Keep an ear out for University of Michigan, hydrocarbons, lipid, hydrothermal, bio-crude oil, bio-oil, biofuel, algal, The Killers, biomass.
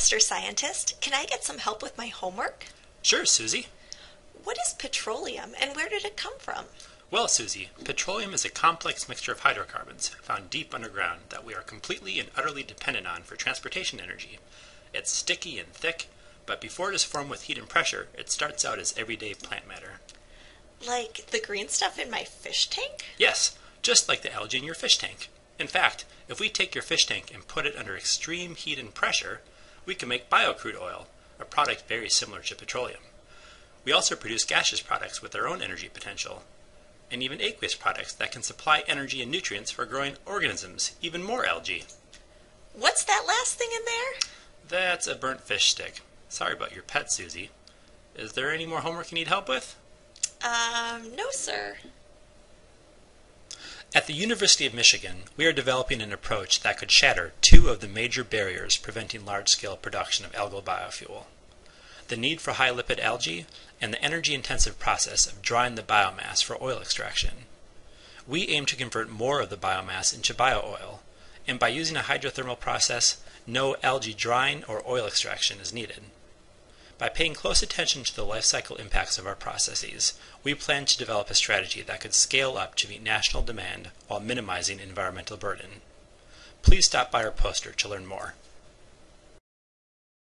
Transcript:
Mr. Scientist, can I get some help with my homework? Sure, Susie. What is petroleum and where did it come from? Well, Susie, petroleum is a complex mixture of hydrocarbons found deep underground that we are completely and utterly dependent on for transportation energy. It's sticky and thick, but before it is formed with heat and pressure, it starts out as everyday plant matter. Like the green stuff in my fish tank? Yes, just like the algae in your fish tank. In fact, if we take your fish tank and put it under extreme heat and pressure, we can make bio-crude oil, a product very similar to petroleum. We also produce gaseous products with their own energy potential, and even aqueous products that can supply energy and nutrients for growing organisms, even more algae. What's that last thing in there? That's a burnt fish stick. Sorry about your pet, Susie. Is there any more homework you need help with? No, sir. At the University of Michigan, we are developing an approach that could shatter two of the major barriers preventing large-scale production of algal biofuel: the need for high lipid algae and the energy-intensive process of drying the biomass for oil extraction. We aim to convert more of the biomass into bio-oil, and by using a hydrothermal process, no algae drying or oil extraction is needed. By paying close attention to the life cycle impacts of our processes, we plan to develop a strategy that could scale up to meet national demand while minimizing environmental burden. Please stop by our poster to learn more.